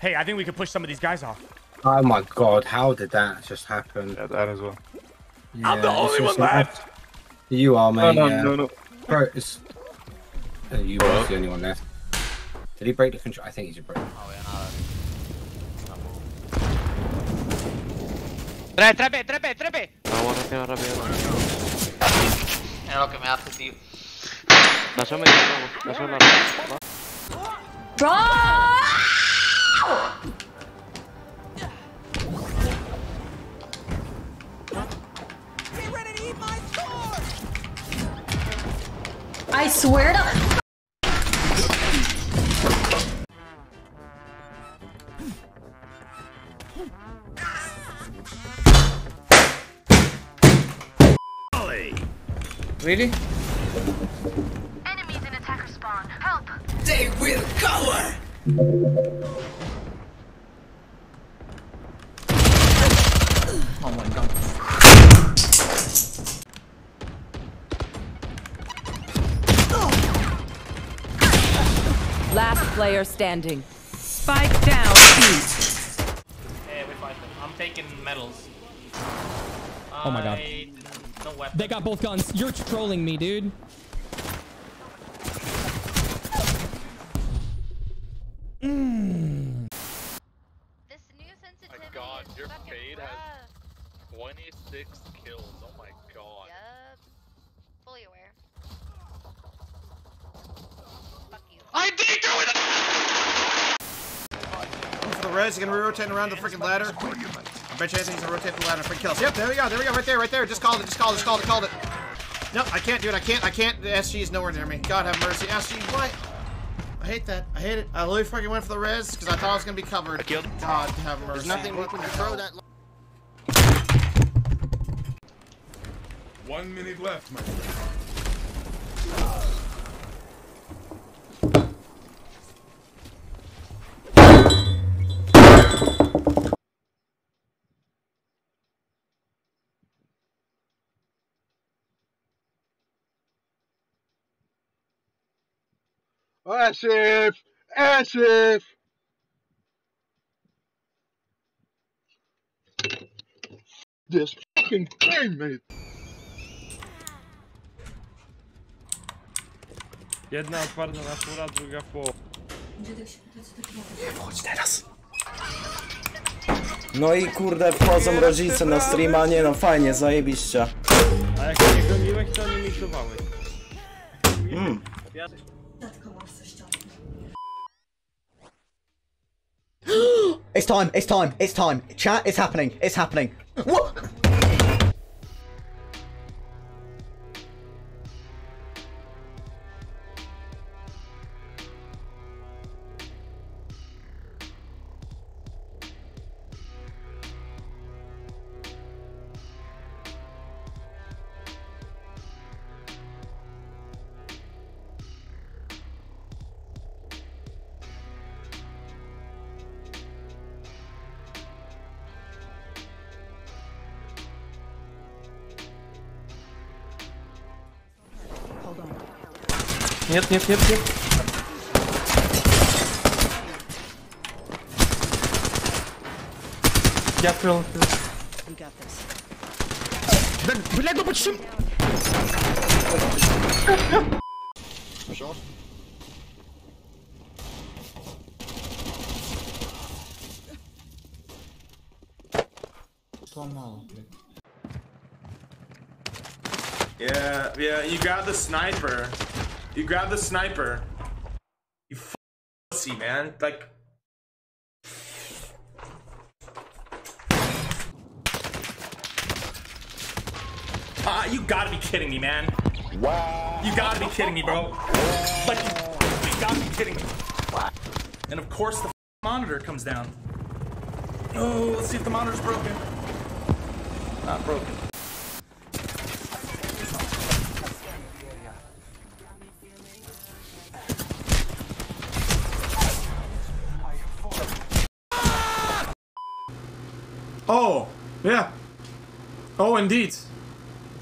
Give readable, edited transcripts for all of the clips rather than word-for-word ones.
Hey, I think we could push some of these guys off. Oh my god, how did that just happen? Yeah, that as well. Yeah, I'm the only one left! You are, mate. No, no, no, no. Bro, it's... You are the only one left. Did he break the control? I think he just broke. Oh, yeah, no. Trepe! No, que me hace, tío. Bro! I swear to... Really? Enemies in attacker spawn. Help! They will cover! Oh my god. Last player standing. Spike down, feet. Hey, we fight them. I'm taking medals. Oh my god. No weapon. They got both guns. You're trolling me, dude. Mm. This new sensitivity. Oh my god, your fade has 26 kills. Oh my god. Yep. Fully aware. I did do it! For the res, you're gonna rotate around the freaking ladder. I bet you anything's gonna rotate the ladder for kills. Yep, there we go, right there. Just called it, just called it. No, I can't do it, I can't. The SG is nowhere near me. God have mercy. SG, why? I hate that. I hate it. I literally fucking went for the res because I thought I was gonna be covered. I killed. God have mercy. There's nothing we can throw that. 1 minute left, my friend. Asif! Asif! This fucking game, mate! Jedna otwarta natura, druga w połowie. Wchodź teraz! No i kurde, wchodzą rodzice na streama, nie no fajnie, zajebiście. A jak nie goniłeś, to nie mitowały. It's time, it's time, it's time. Chat, it's happening, it's happening. What? Нет, нет, нет, нет. Я открыл. Да, блядь, ну почему? Пошел. Сломал, блядь. Yeah, yeah, you got the sniper. You grab the sniper. You f***ing pussy, man. Like... Ah, you gotta be kidding me, man. Wow. You gotta be kidding me, bro. Like, you gotta be kidding me. And of course the monitor comes down. Oh, let's see if the monitor's broken. Not broken. Oh, yeah. Oh, indeed.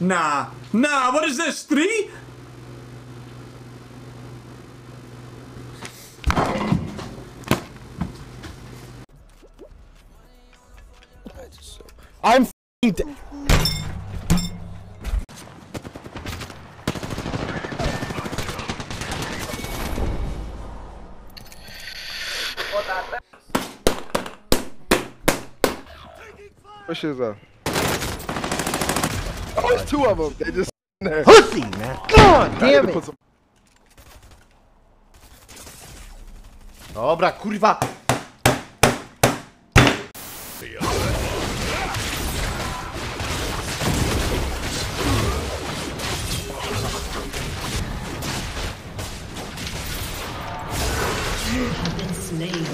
Nah. Nah, what is this? 3? I'm f***ing dead. Push his up. Oh, there's two of them. They just in there. Pussy, man. God damn it. Dobra, kurwa. You have been slain.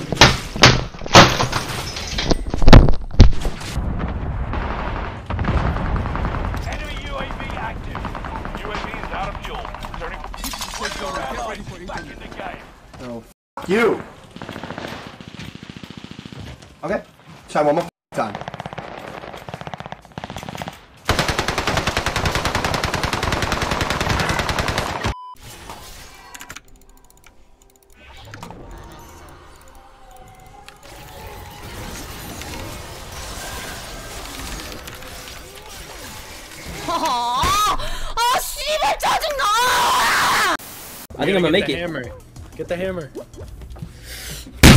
You! Okay, try one more time. Oh, 씨발, 짜증나! I think I'm gonna make it. Hammer. Get the hammer. Now we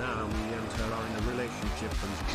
enter on the relationship and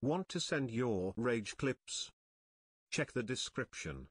Want to send your rage clips? Check the description.